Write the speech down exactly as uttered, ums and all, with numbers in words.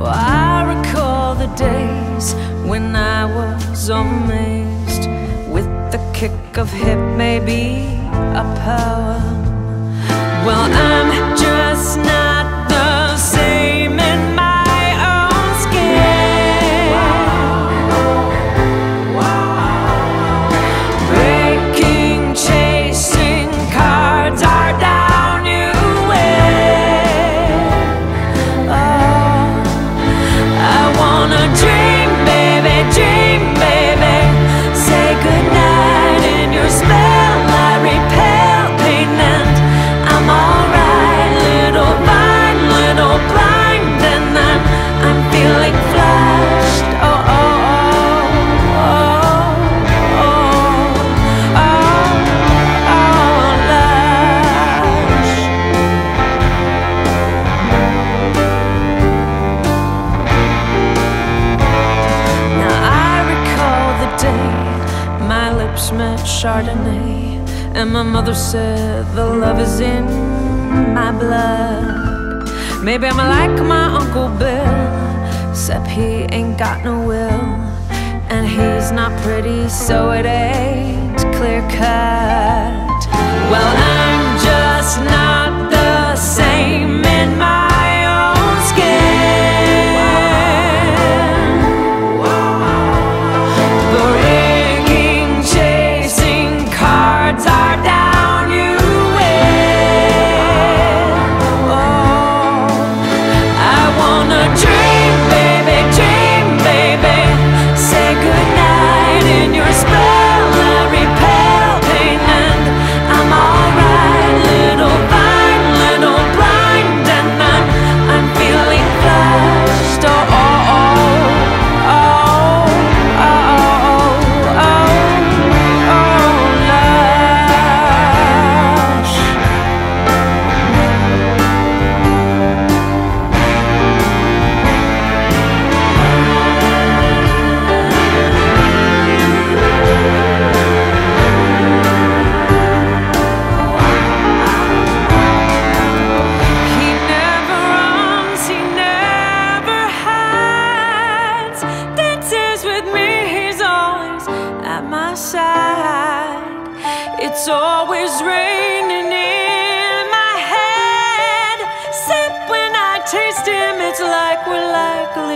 Well, I recall the days when I was amazed with the kick of hip, maybe a power. Well, I'm just not the same in my own skin. Wow. Wow. Breaking, chasing cards are down you win. Oh, I wanna dream, baby, dream, baby. Say goodnight in your spell. I repel pain and I'm alright, little blind, little blind, and then I'm feeling flushed. Oh, oh, oh, oh, oh, oh, oh, lush. Now I recall the day my lips met Chardonnay, and my mother said the love is in my blood. Maybe I'm like my Uncle Bill, except he ain't got no will, and he's not pretty, so it ain't clear cut. Well, I'm just not the same in my side. It's always raining in my head, except when I taste him, it's like we're like